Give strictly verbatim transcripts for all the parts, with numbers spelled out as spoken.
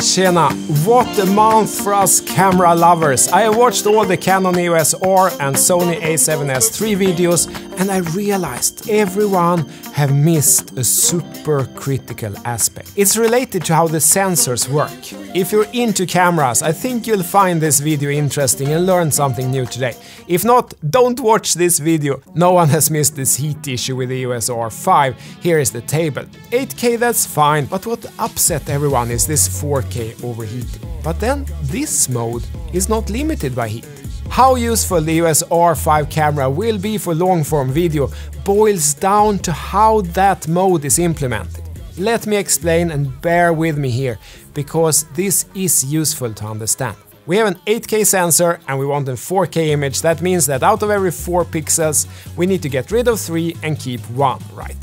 Tjena! What a month for us camera lovers! I have watched all the Canon E O S R and Sony A seven S three videos, and I realized everyone have missed a super critical aspect. It's related to how the sensors work. If you're into cameras, I think you'll find this video interesting and learn something new today. If not, don't watch this video. No one has missed this heat issue with the E O S R five. Here is the table. eight K, that's fine, but what upset everyone is this four K overheating. But then, this mode is not limited by heat. How useful the E O S R five camera will be for long-form video boils down to how that mode is implemented. Let me explain and bear with me here, because this is useful to understand. We have an eight K sensor and we want a four K image. That means that out of every four pixels, we need to get rid of three and keep one, right?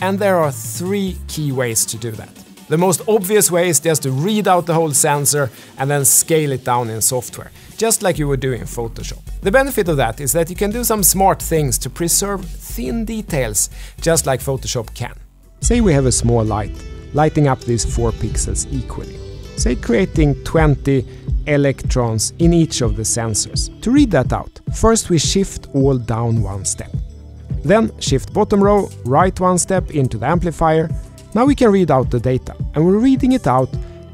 And there are three key ways to do that. The most obvious way is just to read out the whole sensor and then scale it down in software, just like you would do in Photoshop. The benefit of that is that you can do some smart things to preserve thin details, just like Photoshop can. Say we have a small light, lighting up these four pixels equally. Say creating twenty electrons in each of the sensors. To read that out, first we shift all down one step. Then shift bottom row, right one step into the amplifier. Now we can read out the data, and when reading it out,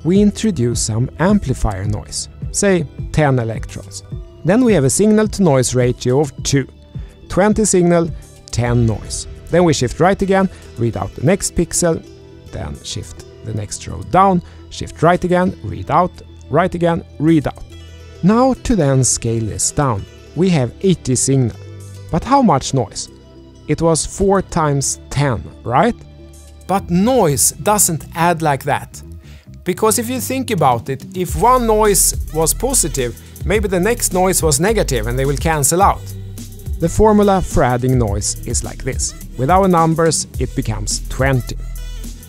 we introduce some amplifier noise, say ten electrons. Then we have a signal-to-noise ratio of two, twenty signal, ten noise. Then we shift right again, read out the next pixel, then shift the next row down, shift right again, read out, right again, read out. Now to then scale this down, we have eighty signal. But how much noise? It was four times ten, right? But noise doesn't add like that. Because if you think about it, if one noise was positive, maybe the next noise was negative and they will cancel out. The formula for adding noise is like this. With our numbers, it becomes twenty.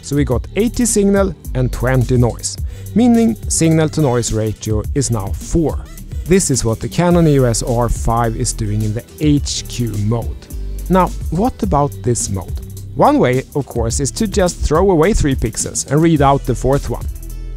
So we got eighty signal and twenty noise, meaning signal-to-noise ratio is now four. This is what the Canon E O S R five is doing in the H Q mode. Now, what about this mode? One way, of course, is to just throw away three pixels and read out the fourth one.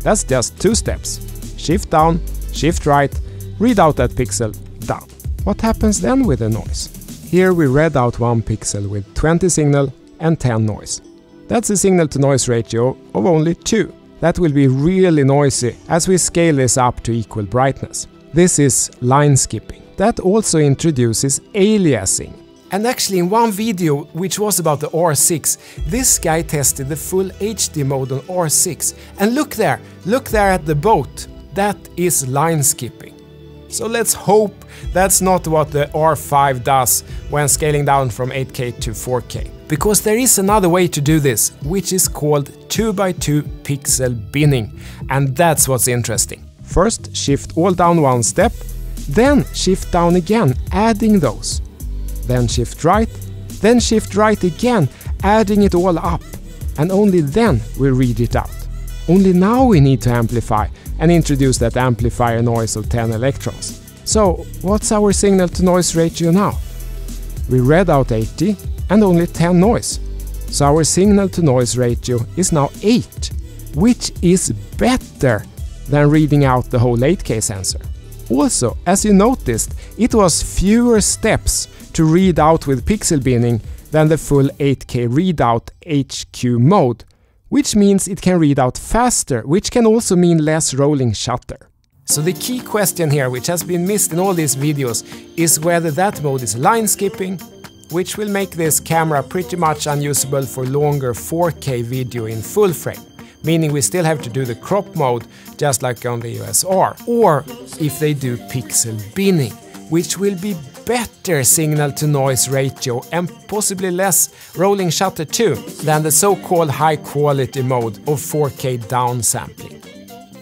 That's just two steps. Shift down, shift right, read out that pixel, down. What happens then with the noise? Here we read out one pixel with twenty signal and ten noise. That's a signal-to-noise ratio of only two. That will be really noisy as we scale this up to equal brightness. This is line skipping. That also introduces aliasing. And actually, in one video, which was about the R six, this guy tested the full H D mode on R six. And look there, look there at the boat. That is line skipping. So let's hope that's not what the R five does when scaling down from eight K to four K. Because there is another way to do this, which is called two by two pixel binning. And that's what's interesting. First, shift all down one step, then shift down again, adding those. Then shift right, then shift right again, adding it all up. And only then we read it out. Only now we need to amplify and introduce that amplifier noise of ten electrons. So, what's our signal-to-noise ratio now? We read out eighty and only ten noise. So our signal-to-noise ratio is now eight, which is better than reading out the whole eight K sensor. Also, as you noticed, it was fewer steps to read out with pixel binning than the full eight K readout H Q mode, which means it can read out faster, which can also mean less rolling shutter. So the key question here, which has been missed in all these videos, is whether that mode is line skipping, which will make this camera pretty much unusable for longer four K video in full frame, meaning we still have to do the crop mode, just like on the E O S R, or if they do pixel binning, which will be better signal-to-noise ratio and possibly less rolling shutter too than the so-called high-quality mode of four K downsampling.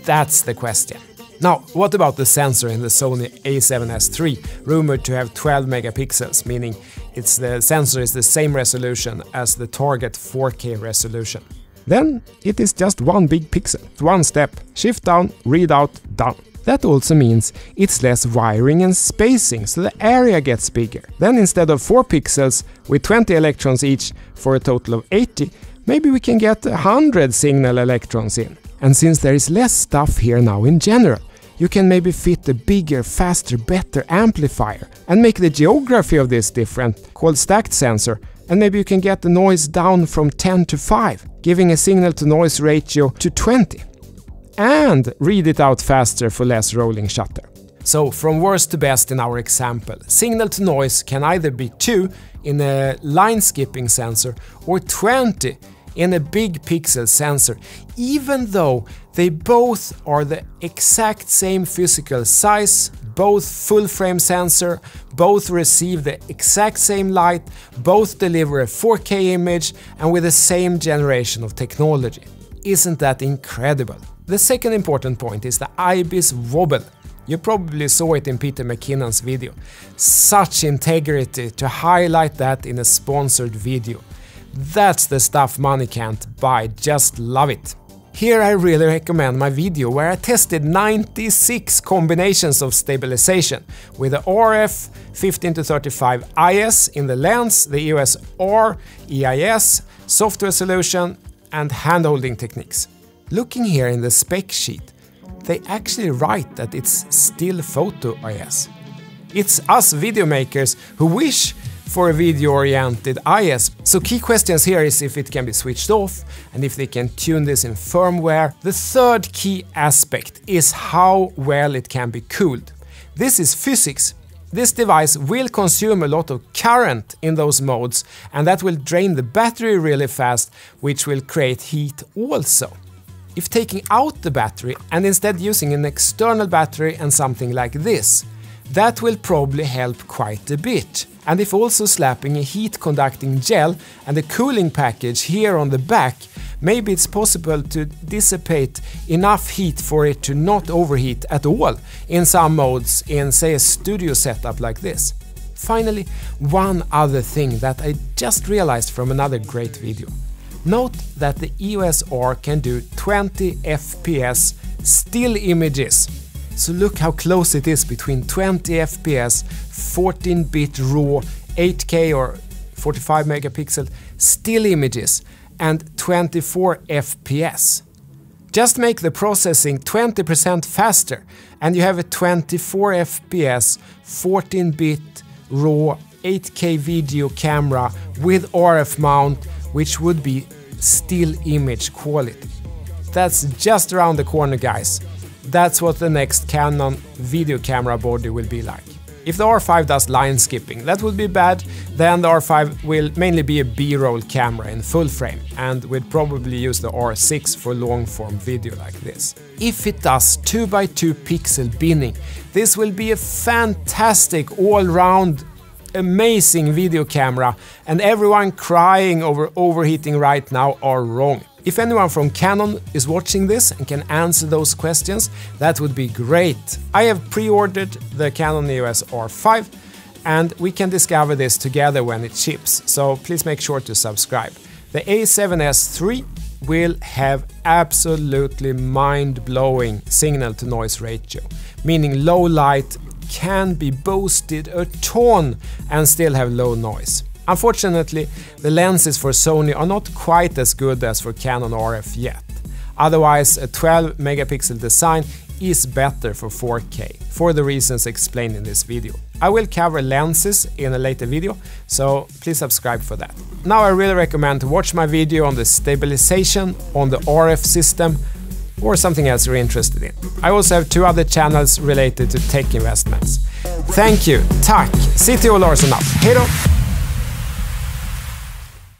That's the question. Now, what about the sensor in the Sony A seven S three, rumored to have twelve megapixels, meaning it's the sensor is the same resolution as the target four K resolution? Then it is just one big pixel, one step, shift down, read out, down. That also means it's less wiring and spacing, so the area gets bigger. Then instead of four pixels with twenty electrons each for a total of eighty, maybe we can get one hundred signal electrons in. And since there is less stuff here now in general, you can maybe fit a bigger, faster, better amplifier and make the geography of this different, called stacked sensor, and maybe you can get the noise down from ten to five, giving a signal-to-noise ratio to twenty. And read it out faster for less rolling shutter. So, from worst to best in our example, signal-to-noise can either be two in a line-skipping sensor or twenty in a big pixel sensor, even though they both are the exact same physical size, both full-frame sensor, both receive the exact same light, both deliver a four K image and with the same generation of technology. Isn't that incredible? The second important point is the I B I S wobble. You probably saw it in Peter McKinnon's video. Such integrity to highlight that in a sponsored video. That's the stuff money can't buy, just love it. Here I really recommend my video where I tested ninety-six combinations of stabilization with the R F, fifteen to thirty-five I S in the lens, the E O S R, E I S, software solution and hand-holding techniques. Looking here in the spec sheet, they actually write that it's still photo I S. It's us video makers who wish for a video-oriented I S. So key questions here is if it can be switched off and if they can tune this in firmware. The third key aspect is how well it can be cooled. This is physics. This device will consume a lot of current in those modes and that will drain the battery really fast, which will create heat also. If taking out the battery and instead using an external battery and something like this, that will probably help quite a bit. And if also slapping a heat-conducting gel and a cooling package here on the back, maybe it's possible to dissipate enough heat for it to not overheat at all in some modes in, say, a studio setup like this. Finally, one other thing that I just realized from another great video. Note that the E O S R can do twenty F P S still images. So look how close it is between twenty F P S, fourteen bit raw, eight K or forty-five megapixel still images and twenty-four F P S. Just make the processing twenty percent faster and you have a twenty-four F P S, fourteen bit raw, eight K video camera with R F mount, which would be still image quality. That's just around the corner, guys. That's what the next Canon video camera body will be like. If the R five does line skipping, that would be bad, then the R five will mainly be a B-roll camera in full frame and we'd probably use the R six for long form video like this. If it does two by two pixel binning, this will be a fantastic all-round amazing video camera and everyone crying over overheating right now are wrong. If anyone from Canon is watching this and can answer those questions, that would be great. I have pre-ordered the Canon E O S R five and we can discover this together when it ships, so please make sure to subscribe. The A seven S three will have absolutely mind-blowing signal-to-noise ratio, meaning low light can be boosted a ton and still have low noise. Unfortunately, the lenses for Sony are not quite as good as for Canon R F yet. Otherwise, a twelve megapixel design is better for four K, for the reasons explained in this video. I will cover lenses in a later video, so please subscribe for that. Now I really recommend to watch my video on the stabilization on the R F system or something else you're interested in. I also have two other channels related to tech investments. Thank you, tack! C T O Larsson up, hej då!